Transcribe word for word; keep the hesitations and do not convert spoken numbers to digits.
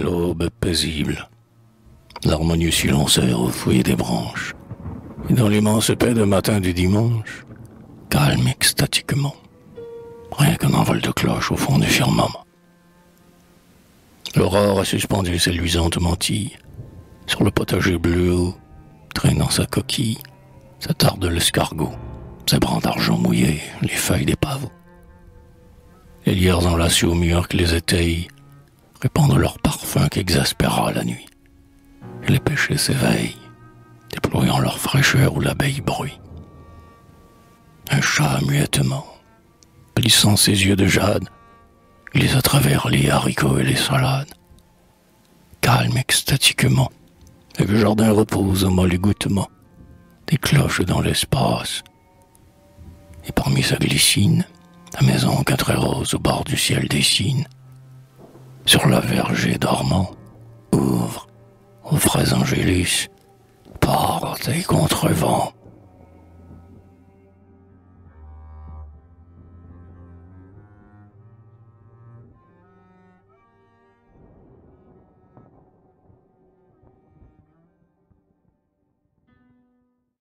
L'aube paisible, l'harmonieux silenceur au fouet des branches, et dans l'immense paix de matin du dimanche, calme extatiquement, rien qu'un envol de cloche au fond du firmament. L'aurore a suspendu ses luisantes mantilles, sur le potager bleu, traînant sa coquille, s'attarde l'escargot, ses brins d'argent mouillés, les feuilles des pavots. Les lierres enlacées au mur qui les étayent, répandent leur parfum qu'exaspéra la nuit. Et les pêchers s'éveillent, déployant leur fraîcheur où l'abeille bruit. Un chat muettement, plissant ses yeux de jade, glisse à travers les haricots et les salades. Calme extatiquement, et le jardin repose au molle égouttement, des cloches dans l'espace. Et parmi sa glycine, la maison qu'un trait rose au bord du ciel dessine, sur la vergée dormant, ouvre, aux frais angélis, porte et contrevent.